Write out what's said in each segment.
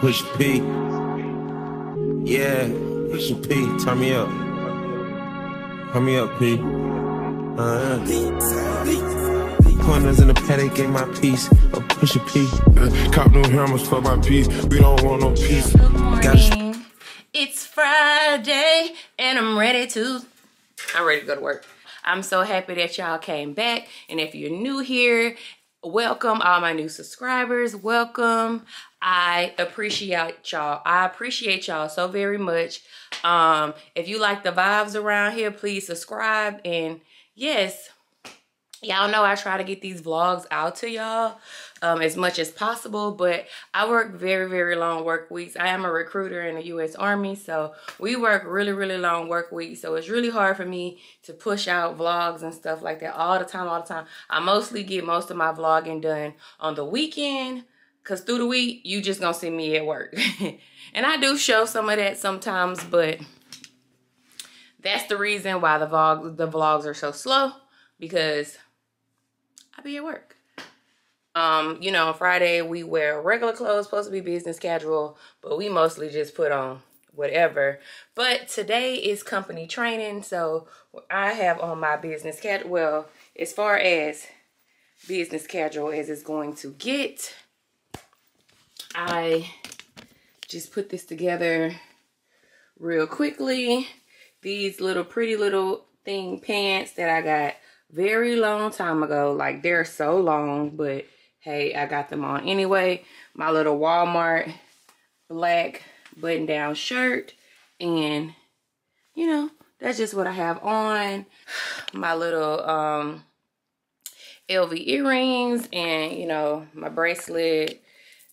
Push P. Yeah, push P. Turn me up. Turn me up, P. Corners in the paddock, gave my piece. Push a P. Cop no hammers for my piece. We don't want no peace. Good morning. It's Friday, and I'm ready to go to work. I'm so happy that y'all came back, and if you're new here, welcome. All my new subscribers, welcome. I appreciate y'all so very much. If you like the vibes around here, please subscribe. And yes, y'all know I try to get these vlogs out to y'all as much as possible, but I work very long work weeks. I am a recruiter in the U.S. Army, so we work really long work weeks, so it's really hard for me to push out vlogs and stuff like that all the time. I mostly get most of my vlogging done on the weekend, because through the week you just gonna see me at work. And I do show some of that sometimes, but that's the reason why the vlogs are so slow, because I be at work. You know, on Friday we wear regular clothes, supposed to be business casual, but we mostly just put on whatever. But today is company training, so I have on my business casual. Well, as far as business casual as it's going to get, I just put this together real quickly. These little pretty little thing pants that I got very long time ago, like they're so long, but hey, I got them on anyway. My little Walmart black button-down shirt, and you know, that's just what I have on. My little LV earrings, and you know, my bracelet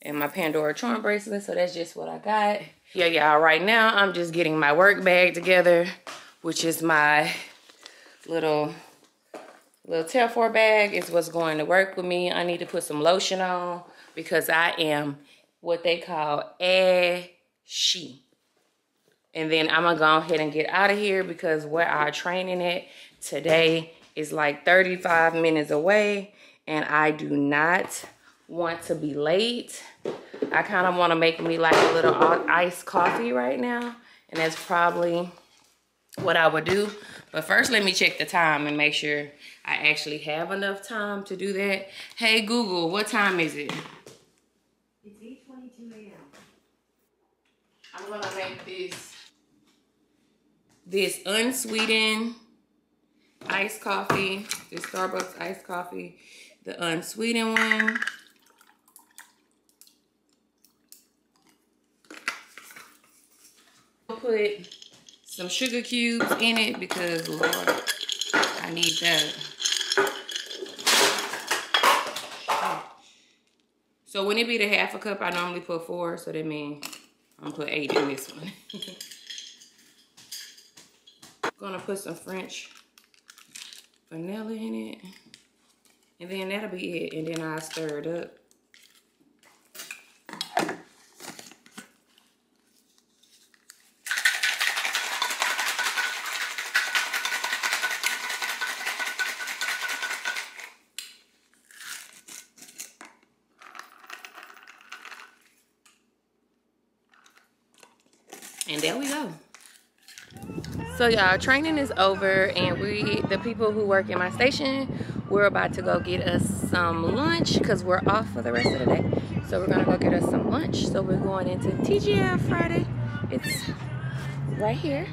and my Pandora charm bracelet. So that's just what I got. Yeah, right now I'm just getting my work bag together, which is my little Telfar bag is what's going to work with me. I need to put some lotion on because I am what they call ashy. And then I'm gonna go ahead and get out of here because where our training at today is like 35 minutes away, and I do not want to be late. I kind of want to make me like a little iced coffee right now, and that's probably what I would do. But first let me check the time and make sure I actually have enough time to do that. Hey Google, what time is it? It's 8:22 a.m. I'm gonna make this unsweetened iced coffee, this Starbucks iced coffee, the unsweetened one. I'll put some sugar cubes in it because Lord, I need that. So when it be the half a cup, I normally put 4, so that means I'm gonna put 8 in this one. I'm gonna put some French vanilla in it, and then that'll be it, and then I'll stir it up. And there we go. So y'all, training is over, and the people who work in my station, we're about to go get us some lunch because we're off for the rest of the day. So we're gonna go get us some lunch. So we're going into TGI Friday. It's right here.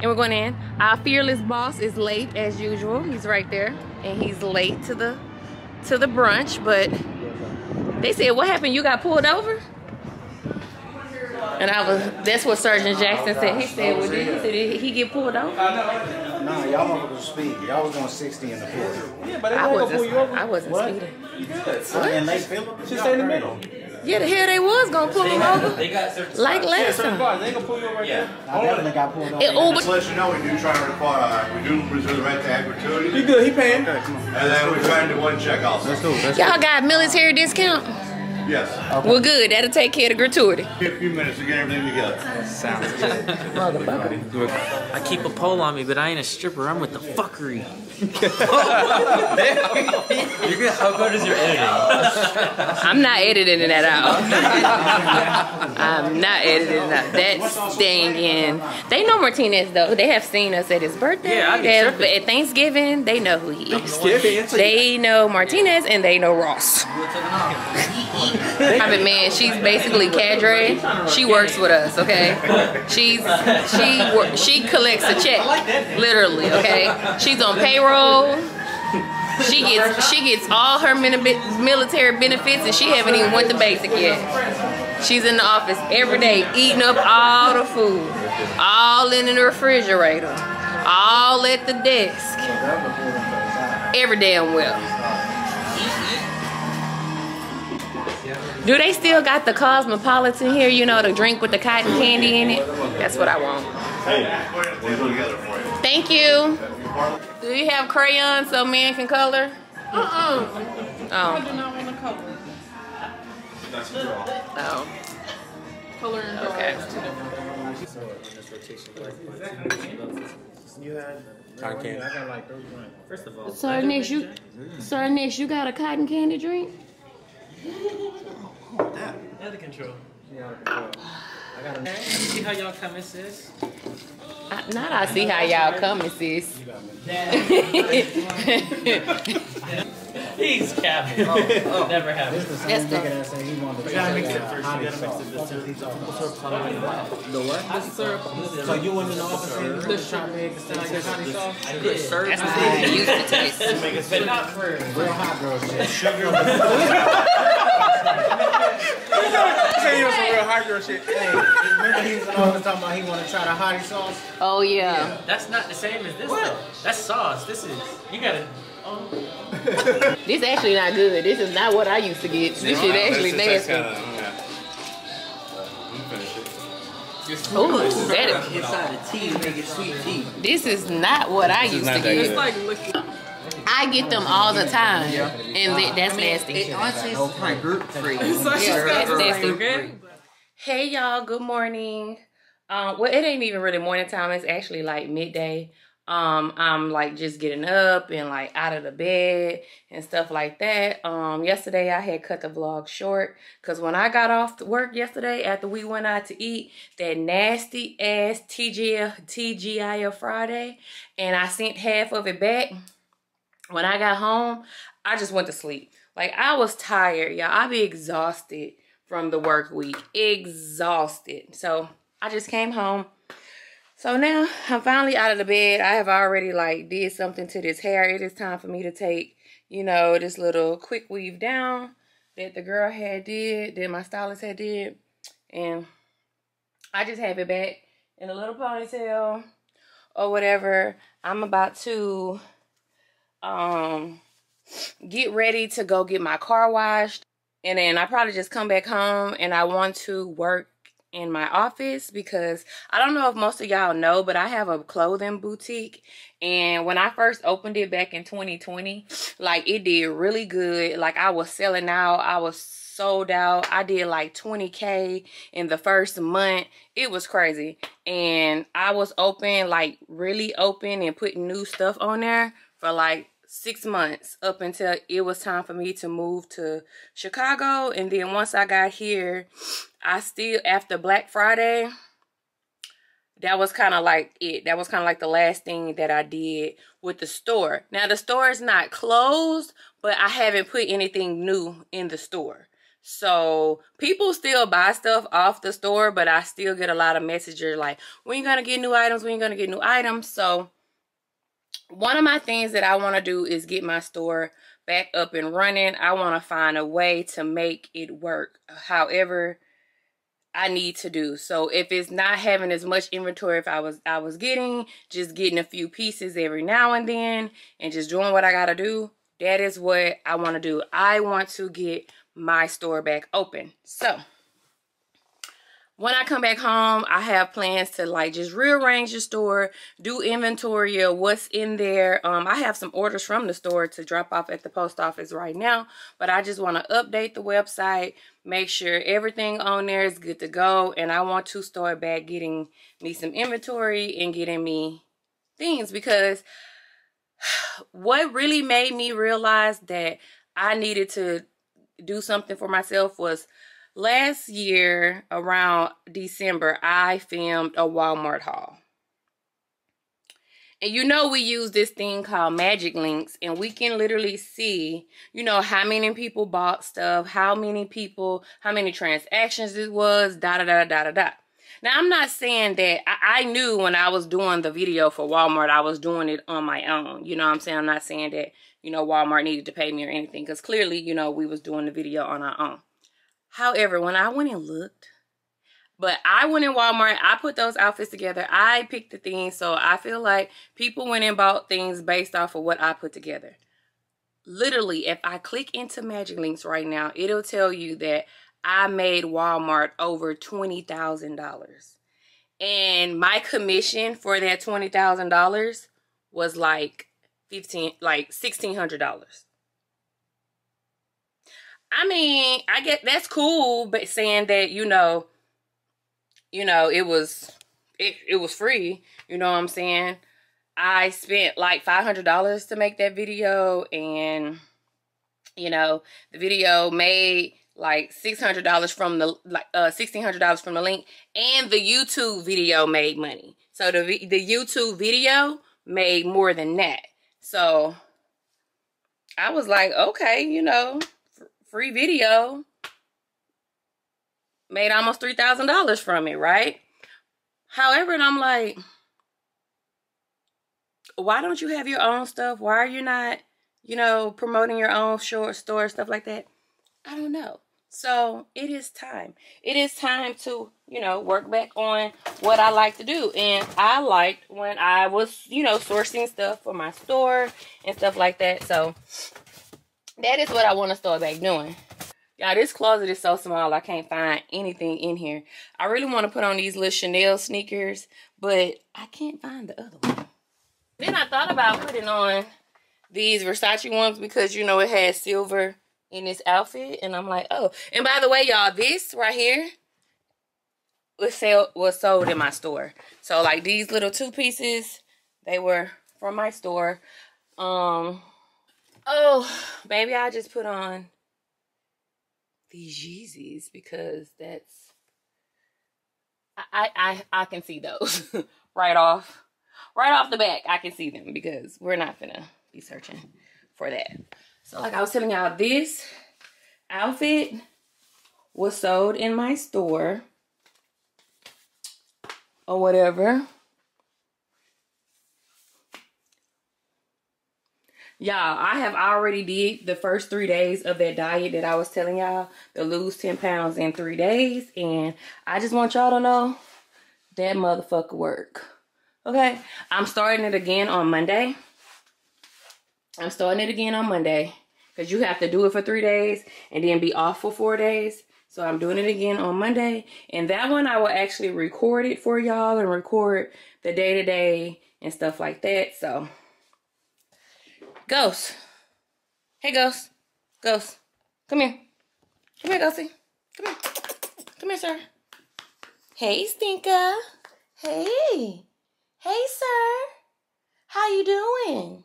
And we're going in. Our fearless boss is late as usual. He's right there, and he's late to the brunch. But they said, what happened? You got pulled over? And that's what Sergeant Jackson said. He said, well, did he get pulled over? No, y'all was speeding. Y'all was going 60 in the 40. Yeah, but I wasn't speeding. I wasn't speeding. And they just in the middle. Yeah, the hell they was going to pull him over. They got like last time. They going to pull you over right there. I definitely got pulled over. Just to let you know, we do try to require, we do reserve the right to have gratuity. He good, he paying. And then we're trying to one check also. Y'all got military discount? Yes. Okay. We're good. That'll take care of the gratuity. A few minutes to get everything together. Sounds good. I keep a pole on me, but I ain't a stripper. I'm with the fuckery. How good is your editing? I'm not editing that out. I'm not editing that. That's staying in. They know Martinez though. They have seen us at his birthday. Yeah, I have, at Thanksgiving, they know who he is. They know Martinez and they know Ross. I mean, man, she's basically cadre. She works with us, okay? She collects a check, literally, okay? She's on payroll. She gets all her military benefits, and she haven't even went to basic yet. She's in the office every day, eating up all the food, all in the refrigerator, all at the desk, every damn well. Do they still got the Cosmopolitan here? You know, the drink with the cotton candy in it? That's what I want. Thank you. Do you have crayons so men can color? I do not want to color. That's a draw. Color and draw. Okay. You had cotton candy. I got like 3 First of all. Sir Nick, you got a cotton candy drink? Out of control. Yeah, out of control. I gotta see how y'all coming, sis. Not I see how y'all coming, sis. He's capping. Oh, never happened. That's the The what? So you went in the office and trying to make it sound like your honey sauce? That's how I used to taste. But not for real hot girl shit. He was some real hot girl shit. Hey, remember he was always talking about he wanted to try the hottie sauce? Oh yeah. That's not the same as this though. That's sauce. This is, you gotta, This actually not good. This is not what I used to get. This shit actually nasty. Oh, it's better. Inside the tea, make it sweet tea. This is not what I used to get. It's like looking. I get them all the time, and that's nasty. It all tastes like gluten-free. That's nasty. Hey y'all, good morning. Well, it ain't even really morning time. It's actually like midday. I'm like just getting up and like out of the bed and stuff like that. Yesterday I had cut the vlog short because when I got off work yesterday after we went out to eat that nasty ass TGIF Friday, and I sent half of it back. When I got home, I just went to sleep. Like, I was tired, y'all. I be exhausted from the work week. Exhausted. So, I just came home. So, now, I'm finally out of the bed. I have already, like, did something to this hair. It is time for me to take, you know, this little quick weave down that the girl had did, that my stylist had did. And I just have it back in a little ponytail or whatever. I'm about to get ready to go get my car washed, and then I probably just come back home, and I want to work in my office because I don't know if most of y'all know, but I have a clothing boutique, and when I first opened it back in 2020, like, it did really good. Like, I was selling out. I was sold out. I did like 20K in the first month. It was crazy, and I was open, like really open, and putting new stuff on there for like 6 months up until it was time for me to move to Chicago. And then once I got here, I still, after Black Friday, that was kind of like it. That was kind of like the last thing that I did with the store. Now, the store is not closed, but I haven't put anything new in the store. So people still buy stuff off the store, but I still get a lot of messages like, when you gonna get new items? When you gonna get new items? So one of my things that I want to do is get my store back up and running. I want to find a way to make it work however I need to do. So if it's not having as much inventory, if I was getting, just getting a few pieces every now and then and just doing what I got to do, that is what I want to do. I want to get my store back open. So When I come back home, I have plans to like just rearrange the store, do inventory of what's in there. I have some orders from the store to drop off at the post office right now, but I just want to update the website, make sure everything on there is good to go. And I want to start back getting me some inventory and getting me things, because what really made me realize that I needed to do something for myself was last year around December, I filmed a Walmart haul. And you know, we use this thing called Magic Links, and we can literally see, you know, how many people bought stuff, how many transactions it was, da-da-da-da-da-da. Now, I'm not saying that I knew when I was doing the video for Walmart, I was doing it on my own. You know what I'm saying? I'm not saying that, you know, Walmart needed to pay me or anything, because clearly, you know, we was doing the video on our own. However, when I went and looked, but I went in Walmart, I put those outfits together, I picked the things, so I feel like people went and bought things based off of what I put together. Literally, if I click into Magic Links right now, it'll tell you that I made Walmart over $20,000. And my commission for that $20,000 was like $1,600. I mean, I get that's cool, but saying that, you know, it was free, you know what I'm saying? I spent like $500 to make that video, and you know, the video made like $600 from the like $1,600 from the link, and the YouTube video made money. So the YouTube video made more than that. So I was like, okay, you know, free video, made almost $3,000 from it, right? However, and I'm like, why don't you have your own stuff? Why are you not, you know, promoting your own short store, stuff like that? I don't know. So it is time. It is time to, you know, work back on what I like to do. And I liked when I was, you know, sourcing stuff for my store and stuff like that. So that is what I want to start back doing. Y'all, this closet is so small, I can't find anything in here. I really want to put on these little Chanel sneakers, but I can't find the other one. Then I thought about putting on these Versace ones because, you know, it has silver in this outfit. And I'm like, oh. And by the way, y'all, this right here was sold in my store. So, like, these little two pieces, they were from my store. Oh, maybe I just put on these Yeezys because that's, I can see those right off the back. I can see them because we're not gonna be searching for that. So like I was telling y'all, this outfit was sold in my store or whatever. Y'all, I have already did the first 3 days of that diet that I was telling y'all, to lose 10 pounds in 3 days. And I just want y'all to know that motherfucker work. Okay? I'm starting it again on Monday. Because you have to do it for 3 days and then be off for 4 days. So I'm doing it again on Monday. And that one I will actually record it for y'all and record the day-to-day and stuff like that. So Ghost. Hey, Ghost. Ghost. Come here. Come here, Ghosty. Come here. Come here, sir. Hey, Stinker. Hey. Hey, sir. How you doing?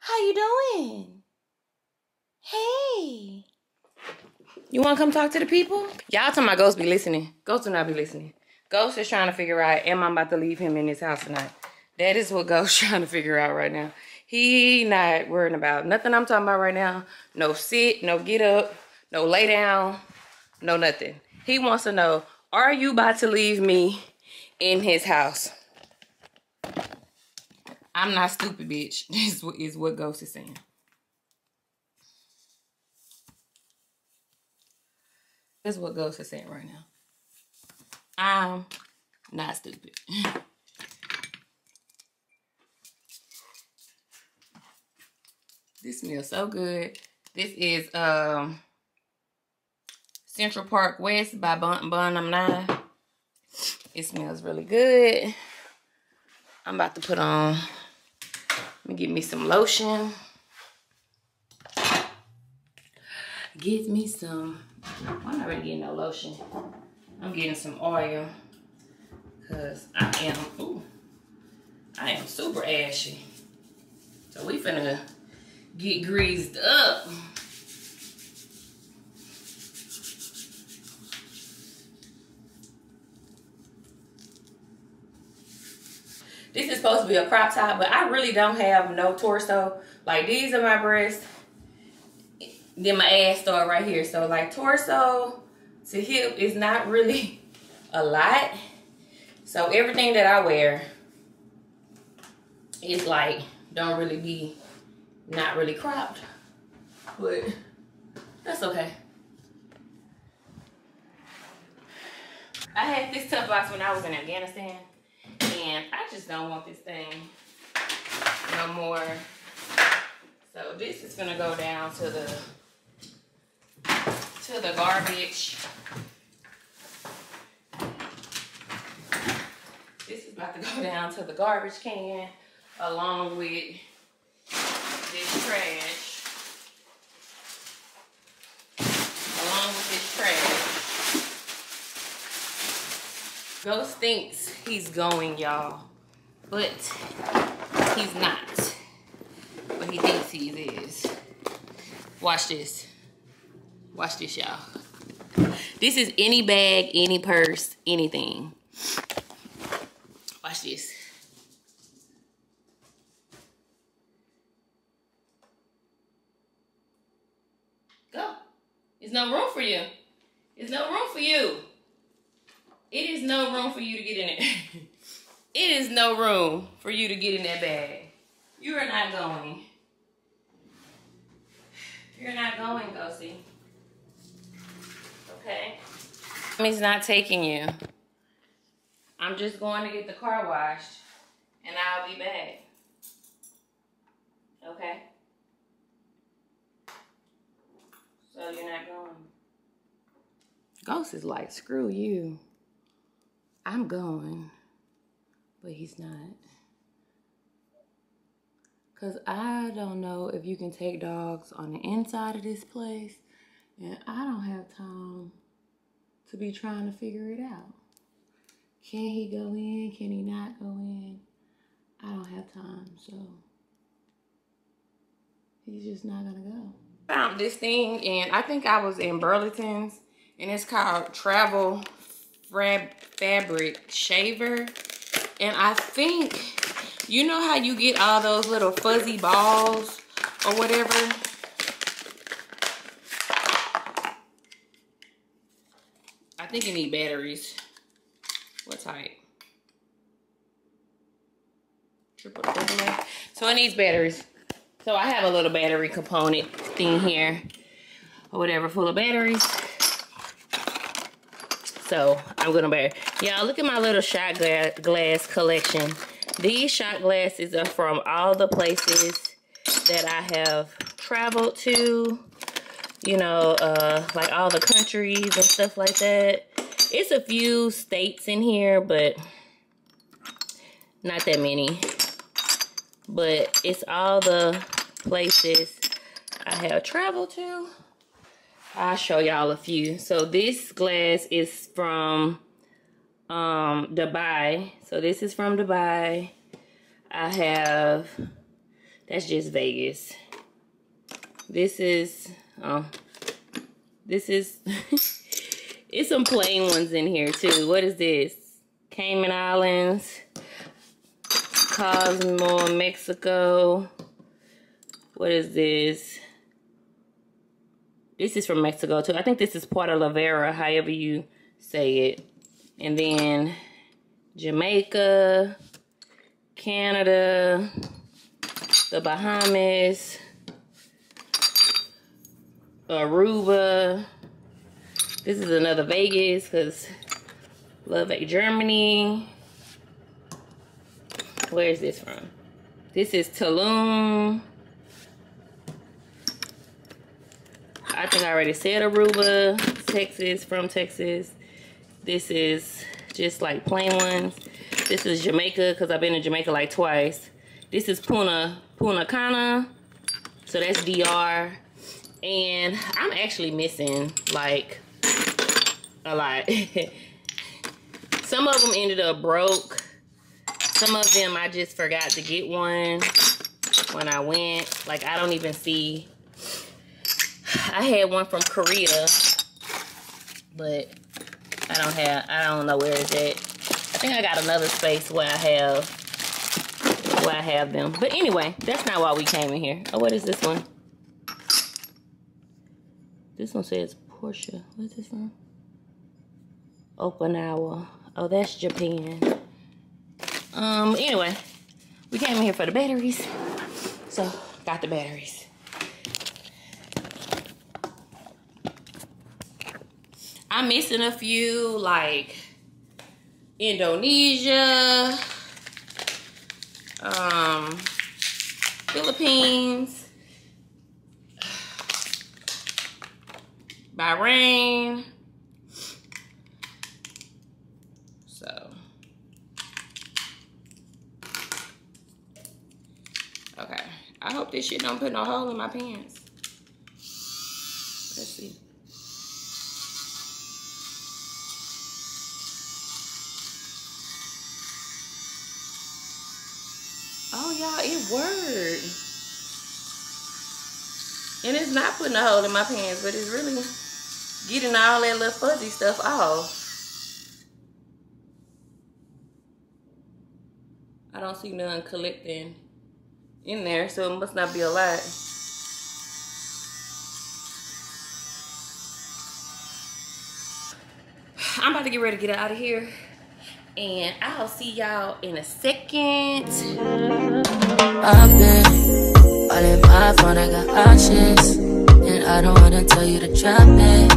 How you doing? Hey. You want to come talk to the people? Y'all tell my Ghost be listening. Ghost do not be listening. Ghost is trying to figure out, am I about to leave him in his house tonight? That is what Ghost trying to figure out right now. He not worrying about nothing I'm talking about right now. No sit, no get up, no lay down, no nothing. He wants to know, are you about to leave me in his house? I'm not stupid, bitch. This is what Ghost is saying. This is what Ghost is saying right now. I'm not stupid. This smells so good. This is Central Park West by Bun 9. It smells really good. I'm about to put on, let me get me some lotion. Get me some, I'm not really getting no lotion. I'm getting some oil because I am super ashy. So we finna get greased up. This is supposed to be a crop top, but I really don't have no torso. Like, these are my breasts. Then my ass start right here. So, like, torso to hip is not really a lot. So, everything that I wear is, like, don't really be not really cropped. But that's okay. I had this tough box when I was in Afghanistan. And I just don't want this thing no more. So this is gonna go down to the garbage. This is about to go down to the garbage can along with this trash. Ghost thinks he's going, y'all, but he's not. But he thinks he is. Watch this. Watch this, y'all. This is any bag, any purse, anything. Watch this. Go. There's no room for you. There's no room for you. It is no room for you to get in it. It is no room for you to get in that bag. You are not going. You're not going, Ghosty. Okay? Mommy's not taking you. I'm just going to get the car washed and I'll be back. Okay? So you're not going. Ghost is like, screw you. I'm going, but he's not. Cause I don't know if you can take dogs on the inside of this place, and I don't have time to be trying to figure it out. Can he go in? Can he not go in? I don't have time, so he's just not gonna go. Found this thing, and I think I was in Burlington's, and it's called Travel Fabric Shaver. And I think, you know how you get all those little fuzzy balls or whatever? I think you need batteries. What type? Triple. So it needs batteries. So I have a little battery component thing here or whatever, full of batteries. So I'm gonna bear. Y'all, look at my little shot glass collection. These shot glasses are from all the places that I have traveled to. You know, like all the countries and stuff like that. It's a few states in here, but not that many. But it's all the places I have traveled to. I'll show y'all a few. So this glass is from Dubai. So this is from Dubai. I have, that's just Vegas. This is, it's some plain ones in here too. What is this? Cayman Islands, Cozumel, Mexico. What is this? This is from Mexico, too. I think this is Puerto La Vera, however you say it. And then Jamaica, Canada, the Bahamas, Aruba. This is another Vegas, because love it. Germany. Where is this from? This is Tulum. I think I already said Aruba, Texas, from Texas. This is just like plain ones. This is Jamaica, because I've been to Jamaica like twice. This is Punta Cana. So that's DR. And I'm actually missing like a lot. Some of them ended up broke. Some of them I just forgot to get one when I went. Like, I don't even see. I had one from Korea, but I don't know where it's at. I think I got another space where I have them. But anyway, that's not why we came in here. Oh, what is this one? This one says Porsche. What's this one? Okinawa. Oh, that's Japan. Anyway, we came in here for the batteries. So, got the batteries. I'm missing a few, like Indonesia, Philippines, Bahrain. So, okay. I hope this shit don't put no hole in my pants. Let's see. Oh, y'all, it worked. And it's not putting a hole in my pants, but it's really getting all that little fuzzy stuff off. I don't see none collecting in there, so it must not be a lot. I'm about to get ready to get out of here. And I'll see y'all in a second. I've been falling my phone, I got options. And I don't wanna tell you to drop it,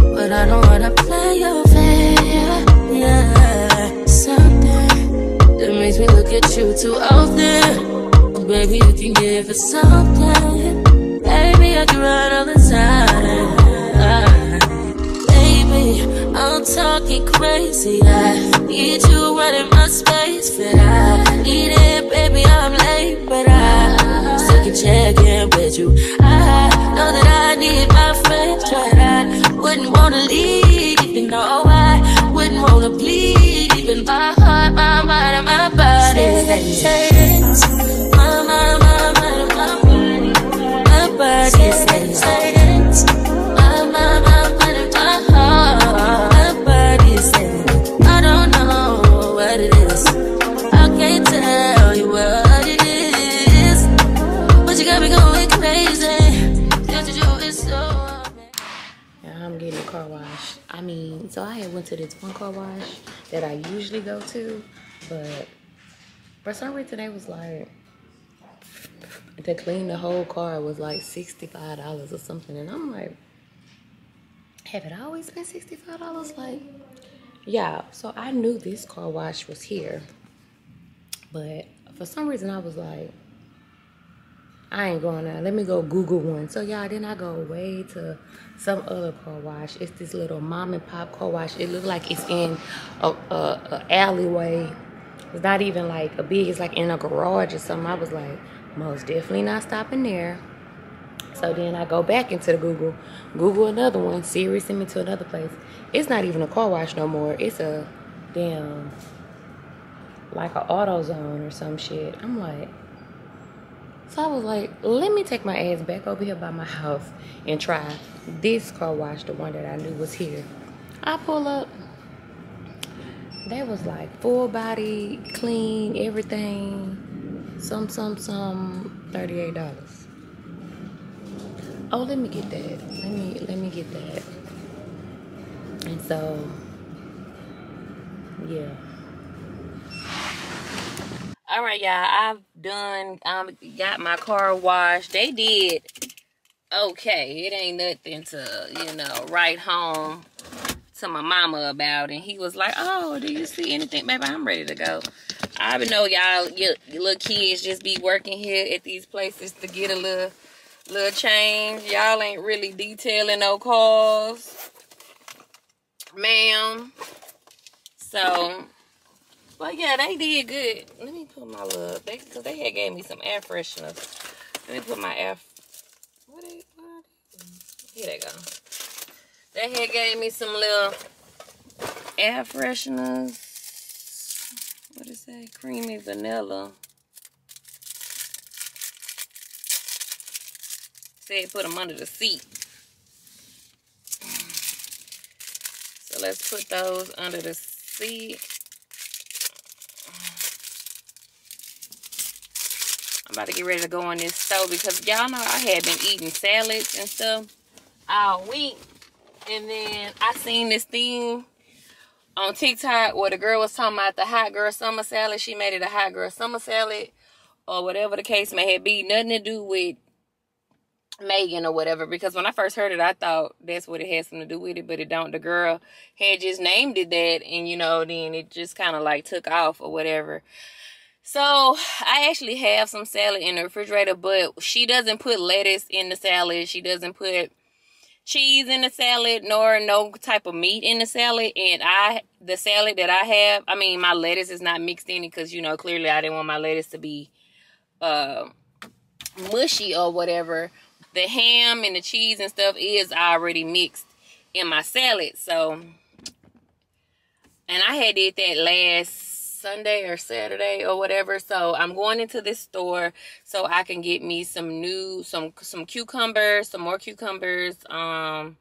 but I don't wanna play your fair. Yeah, something that makes me look at you too often. Baby, you can give it something. Baby, I can run all the time. Baby, I'm talking crazy. I need you running my space, but I need it, baby. I'm late, but I still can check in with you. I know that I need my friends, but I wouldn't wanna leave, even though I wouldn't wanna bleed. Even my heart, my mind, and my body. Stays my body stays. So I had went to this one car wash that I usually go to, but for some reason they was like, to clean the whole car was like $65 or something. And I'm like, have it always been $65? Like, yeah. So I knew this car wash was here, but for some reason I was like, I ain't going out. Let me go Google one. So, y'all, then I go way to some other car wash. It's this little mom and pop car wash. It looks like it's in a alleyway. It's not even like a big, it's like in a garage or something. I was like, most definitely not stopping there. So then I go back into the Google another one. Siri sent me to another place. It's not even a car wash no more. It's a damn, like an AutoZone or some shit. I'm like, so I was like, let me take my ass back over here by my house and try this car wash, the one that I knew was here. I pull up. They was like full body, clean, everything. Some, $38. Oh, let me get that. Let me get that. And so, yeah. All right, y'all, I've done, got my car washed. They did okay. It ain't nothing to, you know, write home to my mama about. And he was like, oh, do you see anything? Baby, I'm ready to go. I know y'all, your little kids just be working here at these places to get a little change. Y'all ain't really detailing no cars. ma'am. So, but yeah, they did good. Let me put my little, because they had gave me some air fresheners. Let me put my air, here they go. They had gave me some little air fresheners. What is that? Creamy vanilla. Said put them under the seat. So let's put those under the seat. I'm about to get ready to go in this stove because y'all know I had been eating salads and stuff all week. And then I seen this thing on TikTok where the girl was talking about the hot girl summer salad. She made it a hot girl summer salad or whatever the case may be. Nothing to do with Megan or whatever, because when I first heard it, I thought that's what it had something to do with it, but it don't. The girl had just named it that, and you know, then it just kind of like took off or whatever. So I actually have some salad in the refrigerator, but she doesn't put lettuce in the salad. She doesn't put cheese in the salad, nor no type of meat in the salad. And the salad that I have, I mean, my lettuce is not mixed in it because, you know, clearly I didn't want my lettuce to be mushy or whatever. The ham and the cheese and stuff is already mixed in my salad. So, and I had did that last Sunday or Saturday or whatever. So I'm going into this store so I can get me some new, some cucumbers, some more cucumbers, and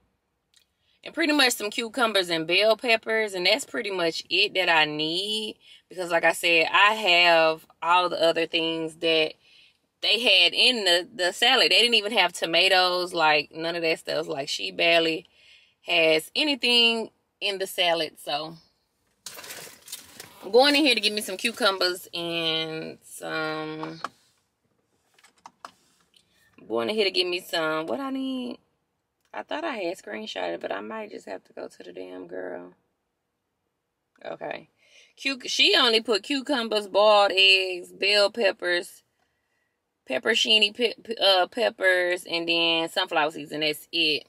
pretty much some cucumbers and bell peppers. And that's pretty much it that I need, because like I said, I have all the other things that they had in the salad. They didn't even have tomatoes, like none of that stuff. Like she barely has anything in the salad. So I'm going in here to get me some cucumbers and some, I'm going in here to get me some, what I need. I thought I had screenshotted, but I might just have to go to the damn girl. Okay. She only put cucumbers, boiled eggs, bell peppers, pepperoncini peppers, and then sunflower seeds, and that's it.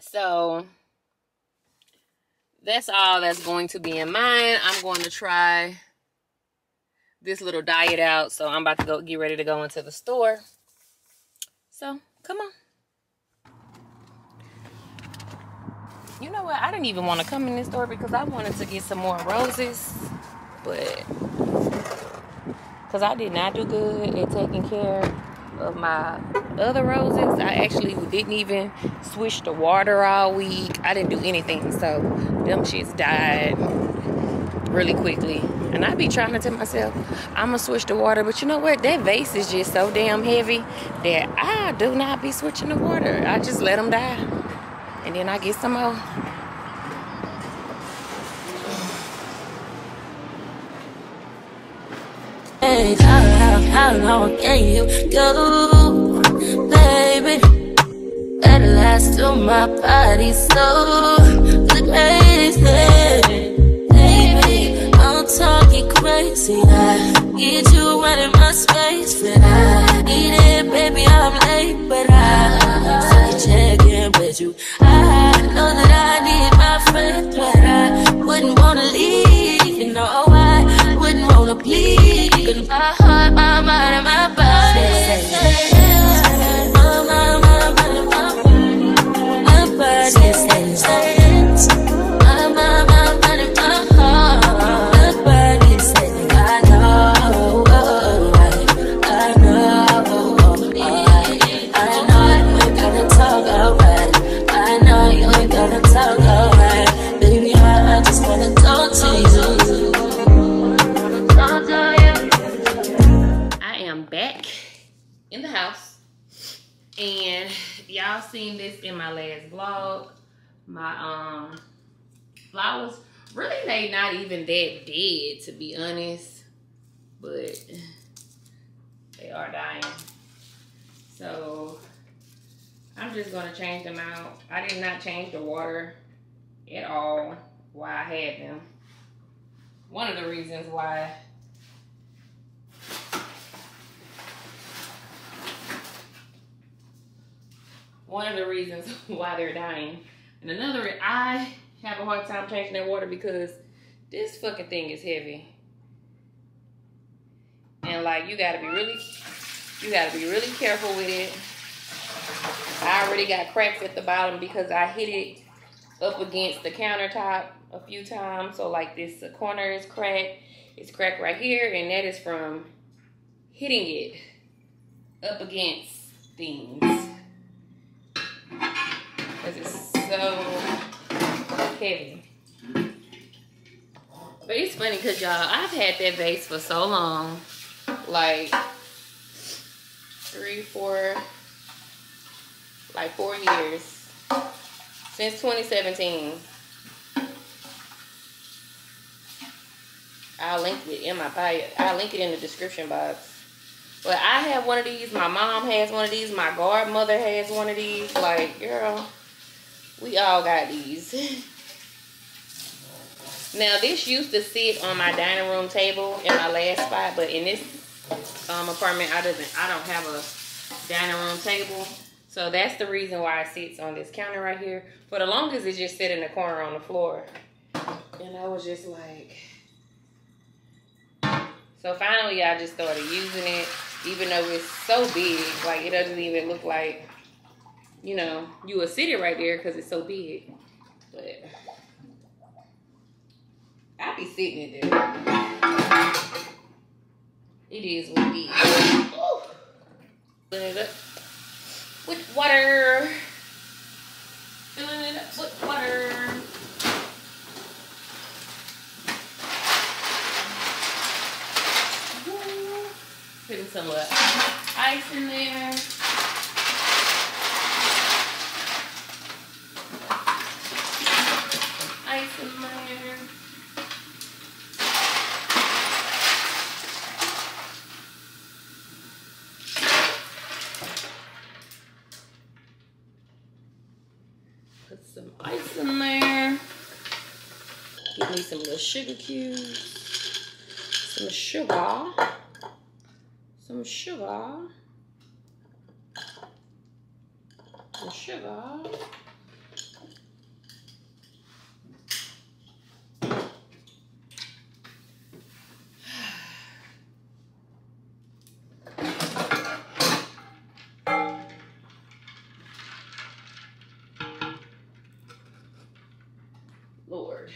So that's all that's going to be in mine. I'm going to try this little diet out, so I'm about to go get ready to go into the store. So come on. You know what? I didn't even want to come in this store because I wanted to get some more roses, but because I did not do good at taking care of my other roses. I actually didn't even switch the water all week. I didn't do anything. So them shits died really quickly. And I be trying to tell myself, I'm going to switch the water. But you know what? That vase is just so damn heavy that I do not be switching the water. I just let them die. And then I get some more. How long can you go, baby? That last to my body, so crazy. Baby, I'm talking crazy. I need you right in my space, but I need it, baby. I'm late, but I still can check in with you. I know that I need my friend, but I wouldn't wanna leave. You know, I wouldn't wanna bleed. My heart, my mind, and my body. My body is seen this in my last vlog. My flowers really, they not even that dead, to be honest, but they are dying, so I'm just gonna change them out. I did not change the water at all while I had them. One of the reasons why they're dying. And another, I have a hard time changing that water because this fucking thing is heavy. And like, you gotta be really careful with it. I already got cracks at the bottom because I hit it up against the countertop a few times. So like this corner is cracked. It's cracked right here, and that is from hitting it up against things. Because it's so heavy. But it's funny because y'all, I've had that vase for so long. Like four years. Since 2017. I'll link it in my bio. I'll link it in the description box. But I have one of these. My mom has one of these. My godmother has one of these. Like, girl, we all got these. Now, this used to sit on my dining room table in my last spot. But in this apartment, I don't have a dining room table. So that's the reason why it sits on this counter right here. For the longest, it just sat in the corner on the floor. And I was just like... So finally, I just started using it, even though it's so big. Like, it doesn't even look like, you know, you would sit it right there because it's so big. But I be sitting it there. It is what it is. Ooh. Filling it up with water. Filling it up with water. Putting some ice in there. Ice in there. Put some ice in there. Give me some little sugar cubes. Some sugar. Some sugar. Some sugar. Lord.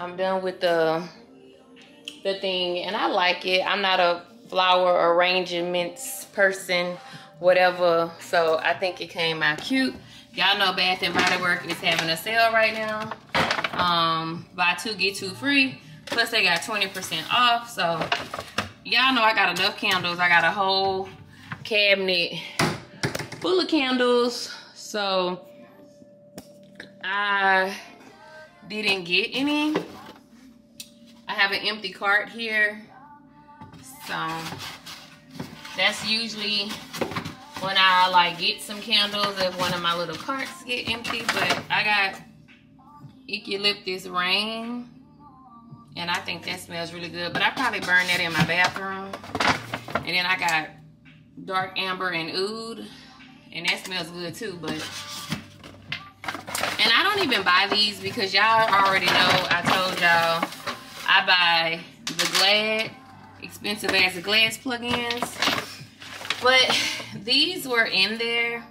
I'm done with the thing, and I like it. I'm not a flower arrangements person, whatever, so I think it came out cute. Y'all know Bath & Body Works is having a sale right now. Buy two, get two free. Plus they got 20% off, so y'all know I got enough candles. I got a whole cabinet full of candles, so I didn't get any. I have an empty cart here, so that's usually when I like get some candles if one of my little carts get empty. But I got eucalyptus rain, and I think that smells really good, but I probably burn that in my bathroom. And then I got dark amber and oud, and that smells good too. But and I don't don't even buy these because y'all already know I told y'all I buy the Glad, expensive ass Glad plugins. But these were in there.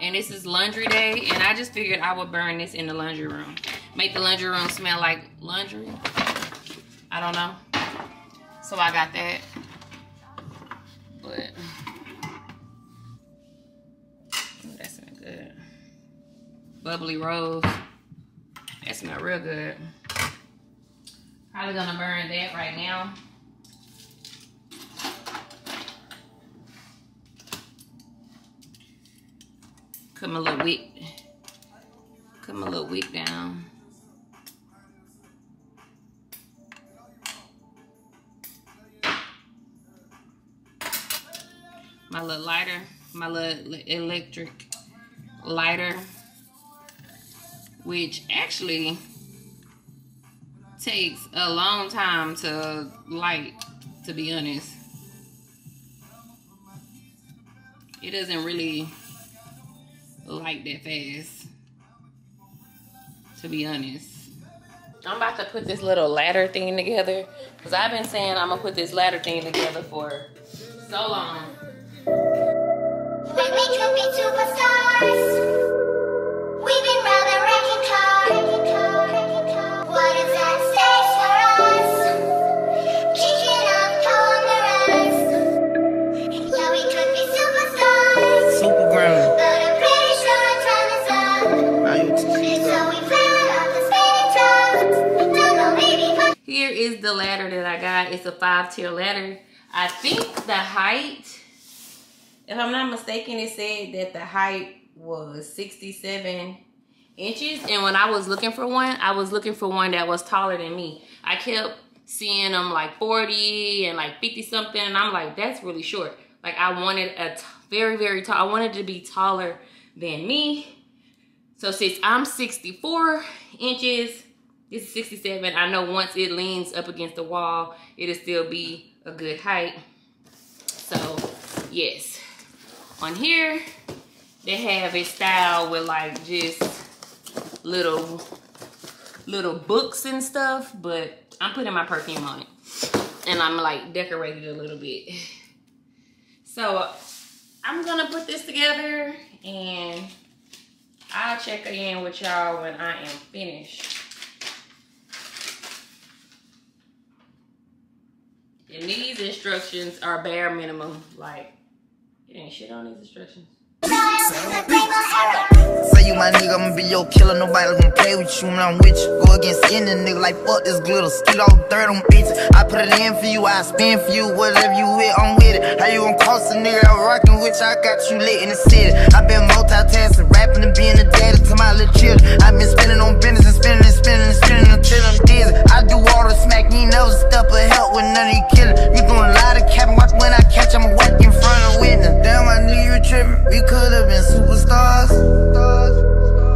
And this is laundry day, and I just figured I would burn this in the laundry room. Make the laundry room smell like laundry. I don't know. So I got that. But ooh, that smells good. Bubbly Rose. That smells real good. Probably gonna burn that right now. Cut my little wick down. My little lighter, my little electric lighter, which actually takes a long time to light, to be honest. It doesn't really light that fast, to be honest. I'm about to put this little ladder thing together because I've been saying I'm gonna put this ladder thing together for so long. We've been rather wrecking cars. What is that stage for us? Kicking up corners. Yeah, we could be superstars. Superground. But I'm pretty sure our time is up. So we ran up the spinning trucks. Don't know, maybe. Here is the ladder that I got. It's a 5-tier ladder. I think the height, if I'm not mistaken, it said that the height was 67 inches. And when I was looking for one, I was looking for one that was taller than me. I kept seeing them like 40 and like 50 something. And I'm like, that's really short. Like I wanted a very, very tall. I wanted to be taller than me. So since I'm 64 inches, this is 67. I know once it leans up against the wall, it'll still be a good height. So yes. On here, they have a style with like just little books and stuff, but I'm putting my perfume on it and I'm like decorated a little bit. So I'm gonna put this together and I'll check in with y'all when I am finished. And these instructions are bare minimum, like ain't shit on these instructions. Say you my nigga, I'ma be your killer. Nobody gonna play with you when I'm with you. Go against any nigga like fuck this glitter. Skid all dirt on bitches. I put it in for you, I spin for you. Whatever you with, I'm with it. How you gonna cross a nigga I'm rockin' with? I got you lit in the city. I been multitasking, rapping and being a daddy to my little children. I been spinning on business and spinning and spinning and spinning until I'm dizzy. I do all the smack, you never step or help with none of you killin'. You gon' lie to cap and watch when I catch, I'ma whack in front of witness. Damn, I knew you were trippin'. We could've been superstars.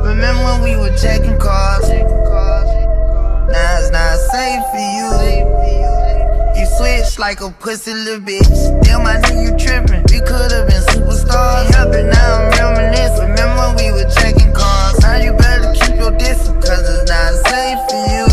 Remember when we were checking cars? Now it's not safe for you. You switch like a pussy little bitch. Damn, I knew you trippin'. We could've been superstars. Help it now, I'm reminiscing. Remember when we were checking cars? Now you better keep your distance, cause it's not safe for you.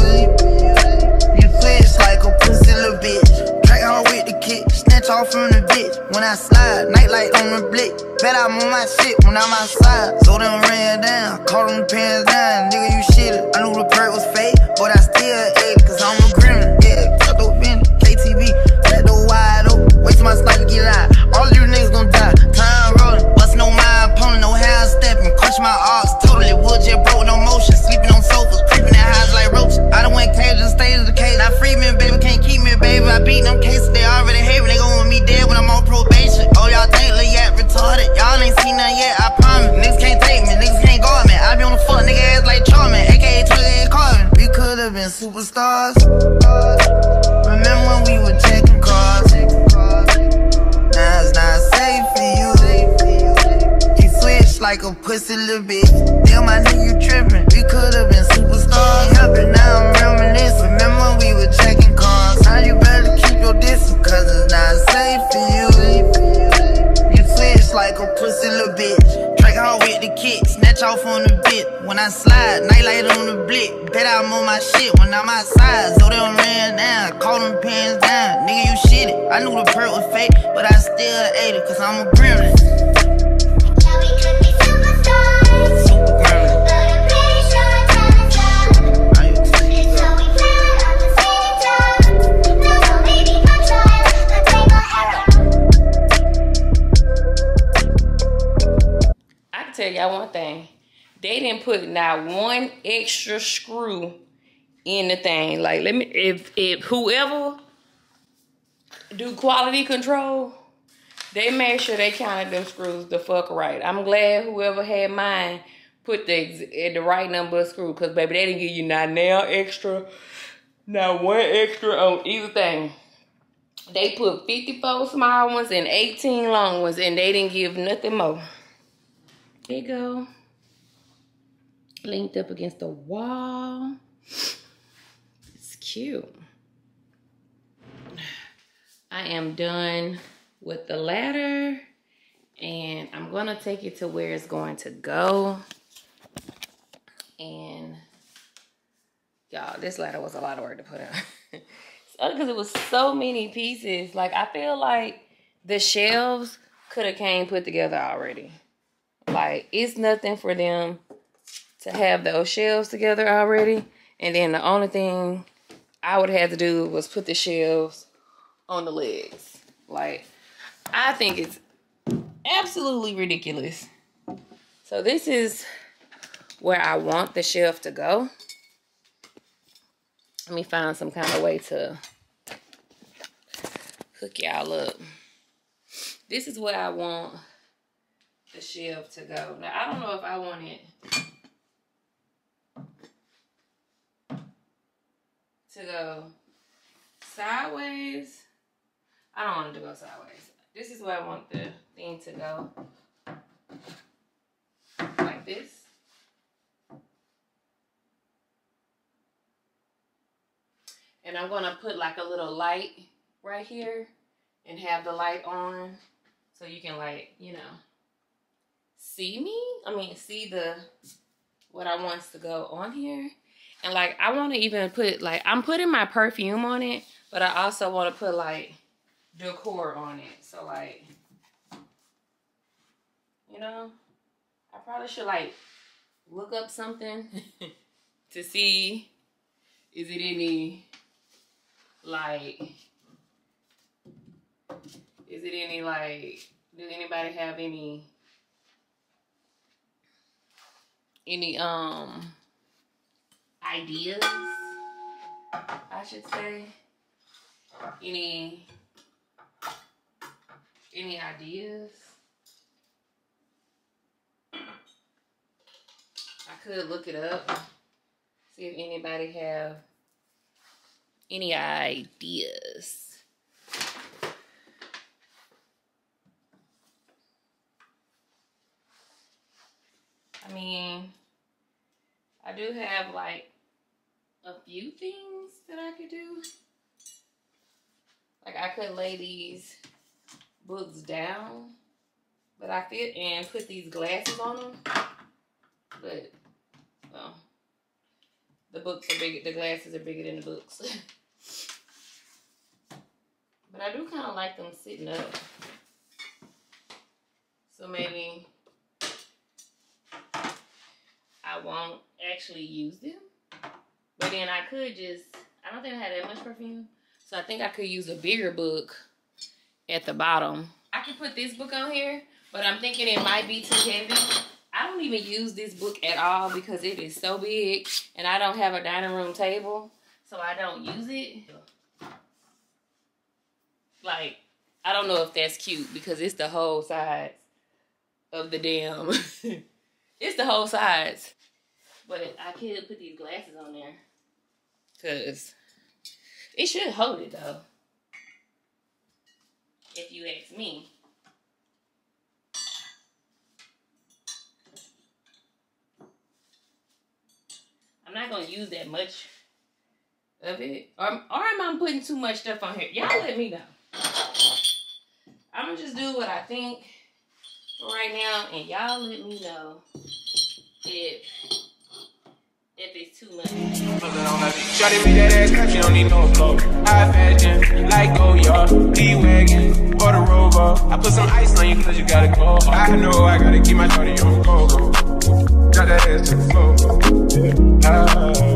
You switch like a pussy little bitch. Drag on with the kick, snatch off from the bitch. When I slide, nightlight on the blick. Bet I'm on my shit when I'm outside. So them ran down, caught them pins down. Nigga, you shit. I knew the perk was fake, but I still ate, cause I'm a grimace. Yeah, cut the bin, KTB, let the wide open. Wait till my sniper get out. All you niggas gon' die. Time rolling, bustin' on my opponent, no half stepping. Crush my arms totally, woodjet broke, no motion. Sleeping on sofas, creeping in highs like roaches. I done went cage and stayed in the cage. Now free me, baby, can't keep me, baby. I beat them cases, they already hate me. They gon' want me dead when I'm on probation. Oh, y'all think Lil Yak retarded? Y'all ain't seen nothing yet, I promise. Niggas can't take me, niggas can't guard me. I be on the fuck nigga ass like Charmin, aka 28 Carvin. We could've been superstars. Remember when we were checking cars? Now it's not safe for you. You switch like a pussy little bitch. Damn, I knew you trippin'. We could've been superstars. Helpin' now, I'm reminiscing. Remember when we were checking cars? Now you better keep your distance, cause it's not safe for you. You switch like a pussy little bitch. Track hard with the kick, snatch off on I slide, nightlight on the blick. Bet I'm on my shit when I'm outside. So them ran down, call them pins down. Nigga, you shit it. I knew the perk was fake, but I still ate it, cause I'm a gremlin. Yeah, we could be superstars. Super but I'm pretty sure time's up. So we played on the same job. No, no, baby, I'm trying. The table error. I can tell y'all one thing. They didn't put not one extra screw in the thing. Like, let me, if whoever do quality control, they made sure they counted them screws the fuck right. I'm glad whoever had mine put the right number of screws, because baby, they didn't give you not nail extra, not one extra on either thing. They put 54 small ones and 18 long ones, and they didn't give nothing more. There you go. Linked up against the wall. It's cute. I am done with the ladder, and I'm gonna take it to where it's going to go. And y'all, this ladder was a lot of work to put on. It's only because it was so many pieces. Like, I feel like the shelves could have came put together already. Like, it's nothing for them to have those shelves together already, and then the only thing I would have to do was put the shelves on the legs. Like, I think it's absolutely ridiculous. So this is where I want the shelf to go. Let me find some kind of way to hook y'all up. This is where I want the shelf to go. Now, I don't know if I want it to go sideways. I don't want it to go sideways. This is where I want the thing to go. Like this. And I'm gonna put like a little light right here and have the light on so you can, like, you know, see me. I mean, see the what I want to go on here. And, like, I want to even put, like, I'm putting my perfume on it, but I also want to put, like, decor on it. So, like, you know, I probably should, like, look up something to see is it any, like, do anybody have any ideas, I should say. Any ideas? I could look it up. See if anybody have any ideas. I mean, I do have, like, a few things that I could do. Like, I could lay these books down, but I fit and put these glasses on them. But, well, the books are big. The glasses are bigger than the books. But I do kind of like them sitting up. So maybe I won't actually use them. But then I could just, I don't think I had that much perfume. So I think I could use a bigger book at the bottom. I could put this book on here, but I'm thinking it might be too heavy. I don't even use this book at all because it is so big and I don't have a dining room table. So I don't use it. Like, I don't know if that's cute because it's the whole size of the damn. It's the whole size. But I could put these glasses on there. Because it should hold it, though. If you ask me. I'm not going to use that much of it. Or am I putting too much stuff on here? Y'all let me know. I'm going to just do what I think for right now. And y'all let me know if this too much. Shawty make that ass clap, she don't need no flow. High fashion, like Goyard, D-Wagon, or the Rover. I put some ice on you cause you gotta go. I know I gotta keep my shawty on go-go. Got that ass to the floor. Oh,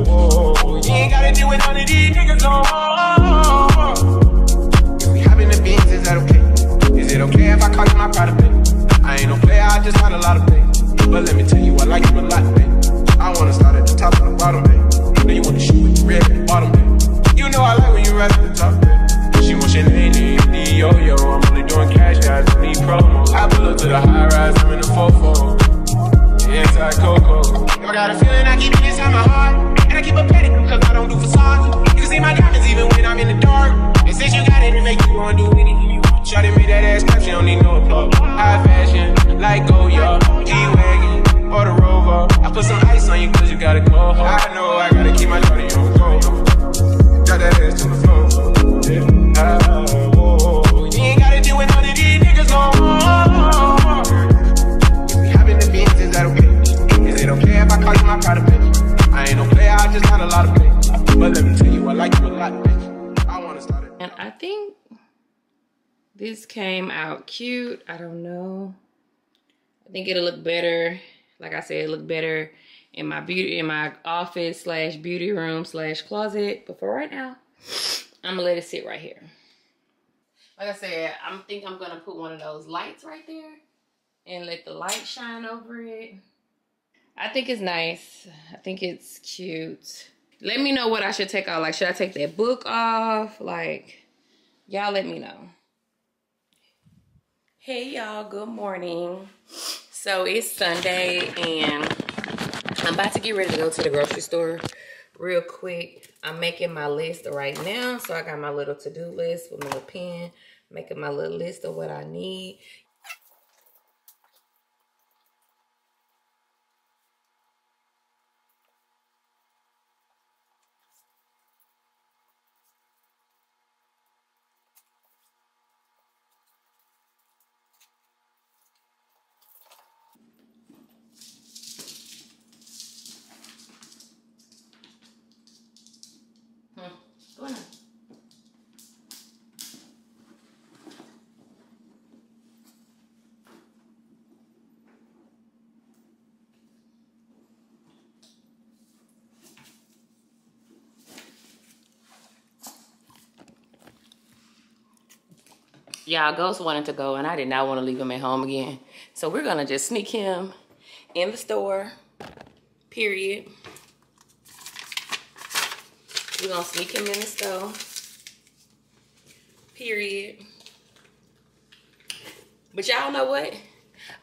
oh, oh. You ain't gotta deal with none of these niggas no more. If we hop in the beans, is that okay? Is it okay if I call you my pride of pay? I ain't no player, I just want a lot of pay. But let me tell you, I like you a lot, babe. I wanna start at the top and the bottom, babe. Now you wanna shoot with the red and the bottom, babe. You know I like when you rise to the top, babe. She wants your name, need yo-yo. I'm only doing cash guys, I need promos. I pull up to the high rise, I'm in the 4-4. Yeah, inside Coco. I got a feeling I keep it inside my heart. And I keep a pedicle cause I don't do facades. You can see my diamonds even when I'm in the dark. And since you got it, it make you wanna do anything you want. Shawty made that ass clap, she don't need no applause. High fashion, like Goyard, D-Wagon, or the Rover. I put some ice on you cause you gotta go home. I know I gotta keep my shawty on go. Got that ass to the floor. Yeah. Whoa, whoa. You ain't gotta deal with none of these niggas no more. If we hop in the beans, is that okay? Is it okay if I call you my pride of bitch? I ain't no player, I just got a lot of play. But let me tell you, I like you a lot, bitch. I wanna start it. And I think this came out cute. I don't know. I think it'll look better. Like I said, it looked better in my beauty, in my office / beauty room / closet. But for right now, I'm gonna let it sit right here. Like I said, I'm gonna put one of those lights right there and let the light shine over it. I think it's nice. I think it's cute. Let me know what I should take off. Like, should I take that book off? Like, y'all let me know. Hey y'all, good morning. So it's Sunday and I'm about to get ready to go to the grocery store real quick. I'm making my list right now. So I got my little to-do list with my little pen, making my little list of what I need. Y'all, Ghost wanted to go, and I did not want to leave him at home again. So we're going to just sneak him in the store, period. We're going to sneak him in the store, period. But y'all know what?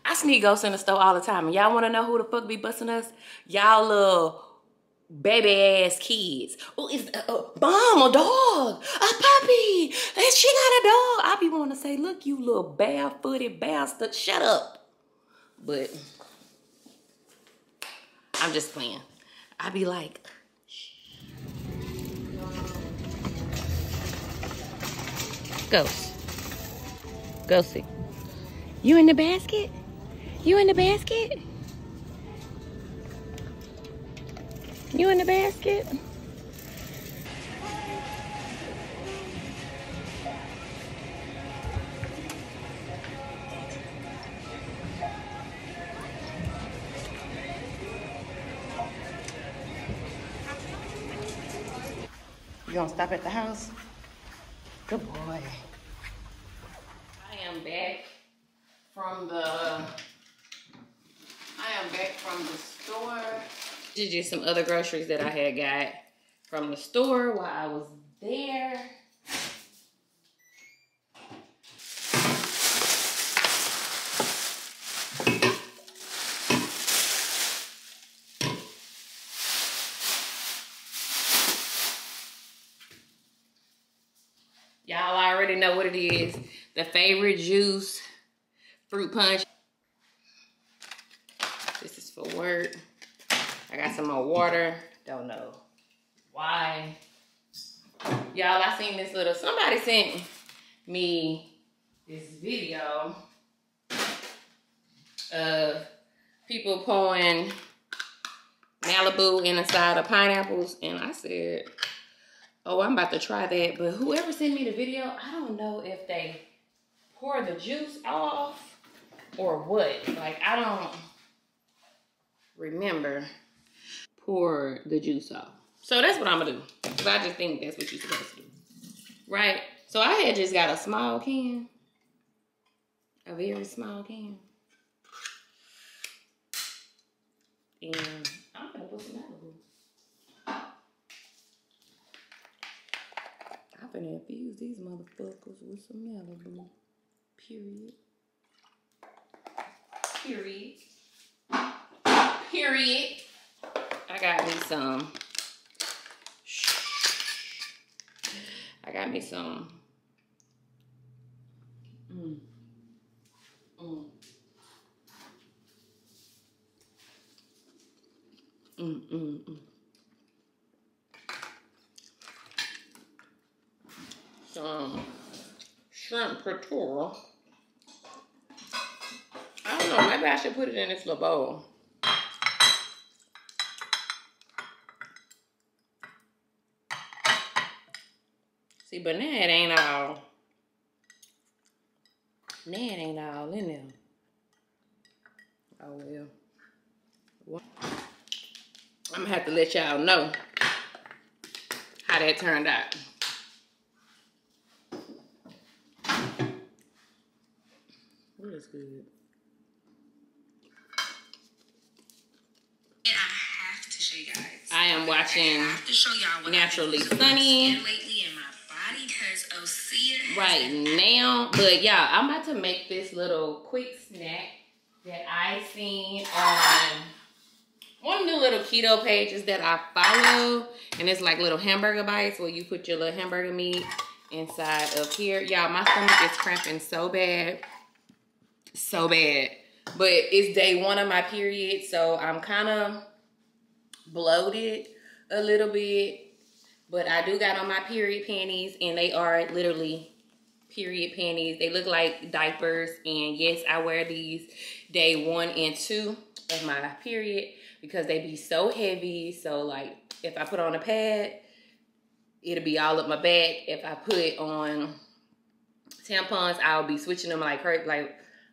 I sneak Ghost in the store all the time. And y'all want to know who the fuck be busting us? Y'all little baby-ass kids. Oh, it's a mom, a dog, a puppy, and she got a dog. I be wanting to say, look, you little barefooted bastard, shut up. But I'm just playing. I be like, shh. Ghost. Ghosty. You in the basket? You in the basket? You in the basket? You gonna stop at the house? Good boy. I am back from the store. Just some other groceries that I had got from the store while I was there. Y'all already know what it is. The favorite juice, fruit punch. This is for work. I got some more water. Don't know why. Y'all, I seen this little, somebody sent me this video of people pouring Malibu in the side of pineapples. And I said, oh, I'm about to try that. But whoever sent me the video, I don't know if they pour the juice off or what. Like, I don't remember pour the juice off. So that's what I'm going to do. Because I just think that's what you're supposed to do. Right? So I had just got a small can. A very small can. And I'm going to put some Malibu. I'm going to infuse these motherfuckers with some Malibu. Period. Period. Period. I got me some. Some shrimp pretura. I don't know, maybe I should put it in this little bowl. See, but now it ain't all in there. Oh well. What? I'm gonna have to let y'all know how that turned out. What is good? And I have to show you guys. I am watching Naturally Sunny. Right now, but y'all, I'm about to make this little quick snack that I seen on one of the little keto pages that I follow, and it's like little hamburger bites where you put your little hamburger meat inside of here. Y'all, my stomach is cramping so bad, so bad. But it's day one of my period, so I'm kind of bloated a little bit. But I do got on my period panties, and they are literally period panties. They look like diapers, and yes, I wear these day 1 and 2 of my period because they be so heavy. So, like, if I put on a pad, it'll be all up my back. If I put on tampons, I'll be switching them like crazy.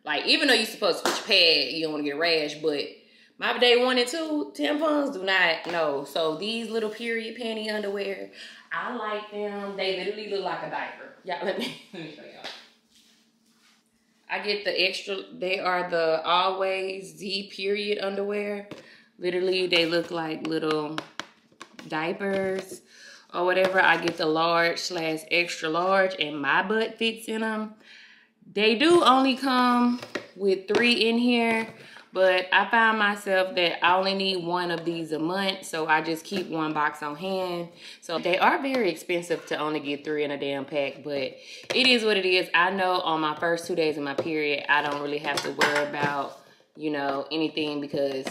Like even though you're supposed to switch pad, you don't want to get rash, but my day 1 and 2 tampons do not know. So these little period panty underwear, I like them. They literally look like a diaper. Y'all, let me show y'all. I get the extra, they are the Always Z period underwear. Literally, they look like little diapers or whatever. I get the large / extra large, and my butt fits in them. They do only come with 3 in here. But I find myself that I only need 1 of these a month, so I just keep 1 box on hand. So they are very expensive to only get 3 in a damn pack, but it is what it is. I know on my first 2 days of my period, I don't really have to worry about, you know, anything because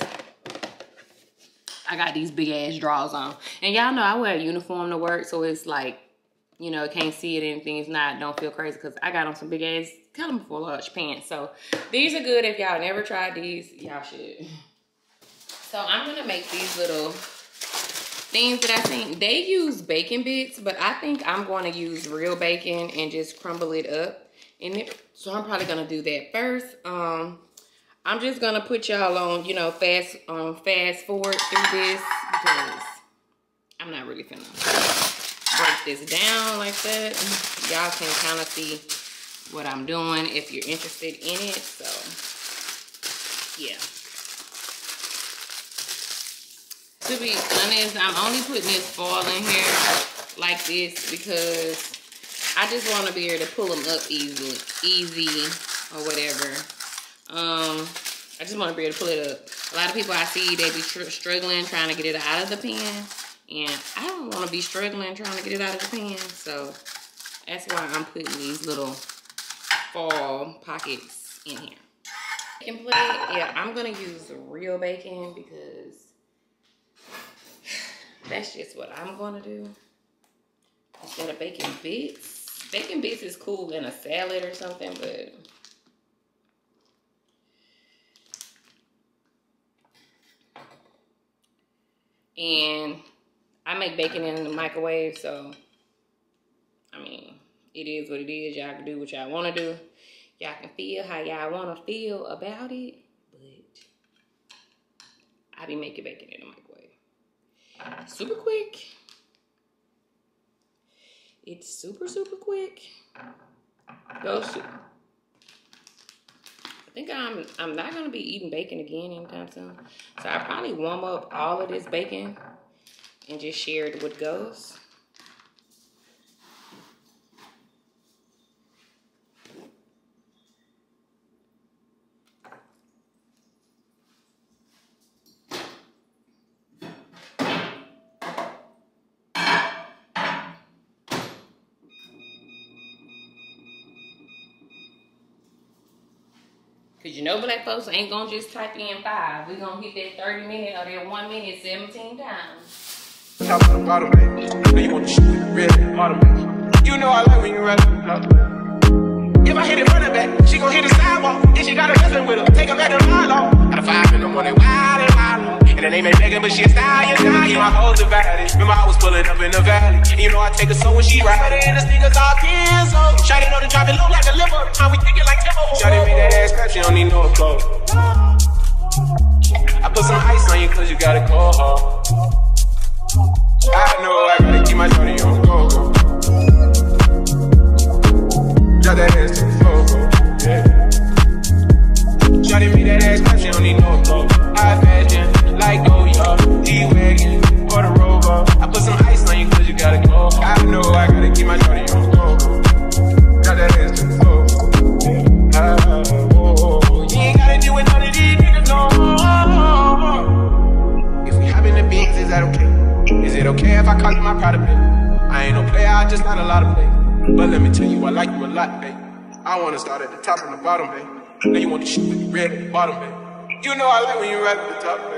I got these big-ass drawers on. And y'all know I wear a uniform to work, so it's like, you know, can't see it, anything. If not, don't feel crazy because I got on some big-ass colorful large pants. So these are good. If y'all never tried these, y'all should. So I'm gonna make these little things that I think they use bacon bits, but I think I'm gonna use real bacon and just crumble it up in it. So I'm probably gonna do that first. I'm just gonna put y'all on, you know, fast forward through this because I'm not really gonna break this down like that. Y'all can kind of see what I'm doing if you're interested in it. So yeah, to be honest, I'm only putting this foil in here like this because I just want to be able to pull them up easy or whatever. I just want to be able to pull it up. A lot of people I see, they be struggling trying to get it out of the pan, and I don't want to be struggling trying to get it out of the pan. So that's why I'm putting these little fall pockets in here. Bacon plate, yeah, I'm gonna use real bacon because that's just what I'm gonna do instead of bacon bits. Bacon bits is cool in a salad or something, but And I make bacon in the microwave, so I mean, it is what it is. Y'all can do what y'all want to do. Y'all can feel how y'all want to feel about it, but I be making bacon in the microwave. Super quick. It's super, super quick. I think I'm not going to be eating bacon again anytime soon. So I probably warm up all of this bacon and just share it with Ghost. Because you know black folks ain't going to just type in 5. We're going to hit that 30 minute or that 1 minute 17 times. Top of the bottom, bitch. Now you want to shoot it really bottom, bitch. You know I like when you ride it. If I hit it running back, she going to hit the sidewalk. Then she got her husband with her. Take her back to Milo. At a 5 in the morning, wild and wild. And the name ain't begging, but she a stallion, stallion. My hoes about it. Remember I was pulling up in the valley. And you know I take her so when she ride it. And the sneakers all cancel. Shawty know to drop it low like a liver. How we thinking like tempo. Shawty made that ass clap, she don't need no applause. I put some ice on you cause you got a cold heart. I know I gotta keep my shawty on the go-go. Drop that ass to the go-go, yeah. Shawty made that ass clap, she don't need no applause. I fashion like, oh, yeah, D-Wagon or the Rover. I put some ice on you cause you gotta go. I know I gotta keep my shorty on the go. Got that ass to the floor. You ain't gotta deal with none of these niggas no more. If we hop in the beans, is that okay? Is it okay if I call you my pride of play? I ain't no player, I just not a lot of play. But let me tell you, I like you a lot, babe. I wanna start at the top and the bottom, babe. Now you want to shoot with the red at the bottom, babe. You know I like when you right at the top, babe.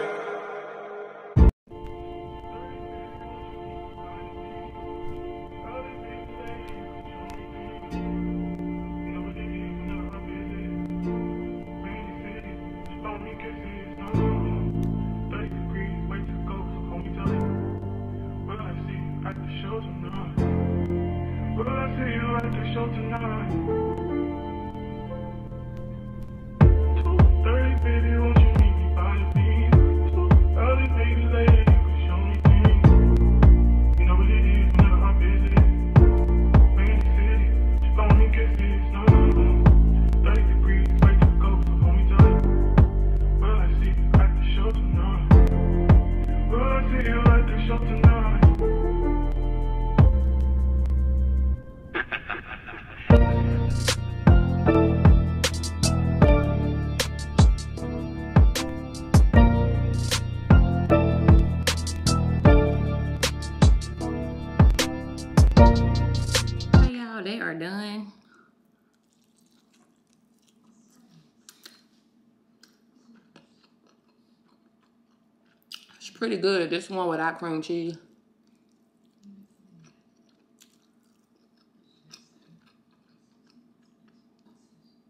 Pretty good. This one without cream cheese.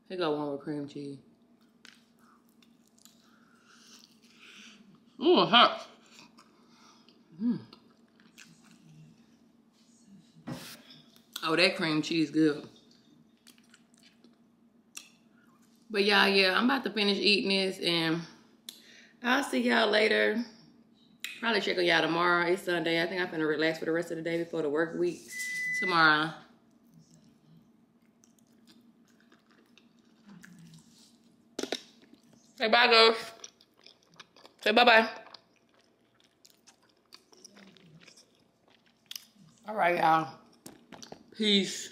Here go one with cream cheese. Ooh, it hurts. Oh, that cream cheese good. But y'all, yeah, I'm about to finish eating this and I'll see y'all later. Probably check on y'all tomorrow. It's Sunday. I think I'm finna relax for the rest of the day before the work week tomorrow. Say bye, girls. Say bye-bye. All right, y'all. Peace.